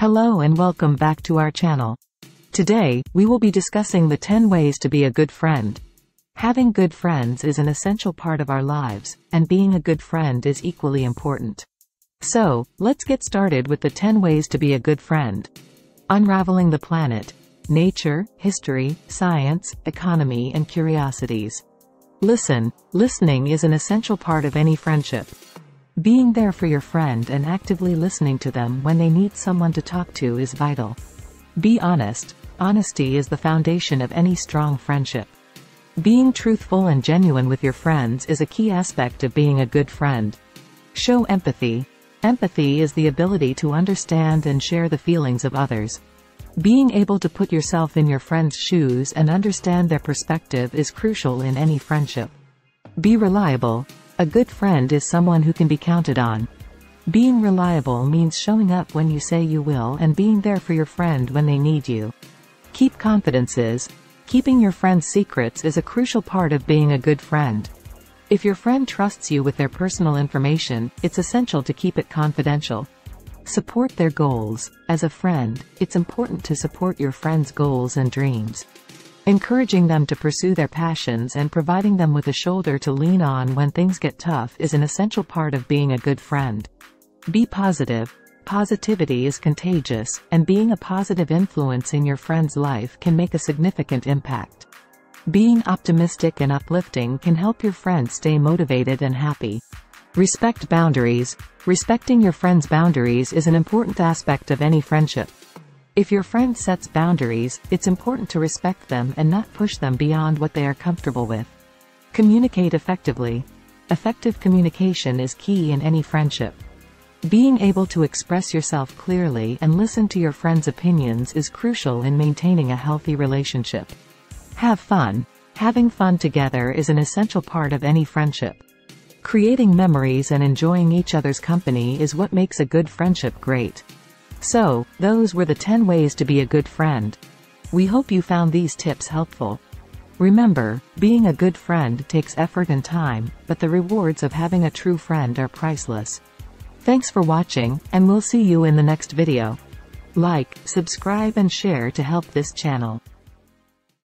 Hello and welcome back to our channel. Today, we will be discussing the 10 ways to be a good friend. Having good friends is an essential part of our lives, and being a good friend is equally important. So, let's get started with the 10 ways to be a good friend. Unraveling the planet. Nature, history, science, economy and curiosities. Listening is an essential part of any friendship. Being there for your friend and actively listening to them when they need someone to talk to is vital. Be honest. Honesty is the foundation of any strong friendship. Being truthful and genuine with your friends is a key aspect of being a good friend. Show empathy. Empathy is the ability to understand and share the feelings of others. Being able to put yourself in your friend's shoes and understand their perspective is crucial in any friendship. Be reliable. A good friend is someone who can be counted on. Being reliable means showing up when you say you will and being there for your friend when they need you. Keep confidences. Keeping your friend's secrets is a crucial part of being a good friend. If your friend trusts you with their personal information, it's essential to keep it confidential. Support their goals. As a friend, it's important to support your friend's goals and dreams. Encouraging them to pursue their passions and providing them with a shoulder to lean on when things get tough is an essential part of being a good friend. Be positive. Positivity is contagious, and being a positive influence in your friend's life can make a significant impact. Being optimistic and uplifting can help your friend stay motivated and happy. Respect boundaries. Respecting your friend's boundaries is an important aspect of any friendship. If your friend sets boundaries, it's important to respect them and not push them beyond what they are comfortable with. Communicate effectively. Effective communication is key in any friendship. Being able to express yourself clearly and listen to your friend's opinions is crucial in maintaining a healthy relationship. Have fun. Having fun together is an essential part of any friendship. Creating memories and enjoying each other's company is what makes a good friendship great. So, those were the 10 ways to be a good friend. We hope you found these tips helpful. Remember, being a good friend takes effort and time, but the rewards of having a true friend are priceless. Thanks for watching, and we'll see you in the next video. Like, subscribe and share to help this channel.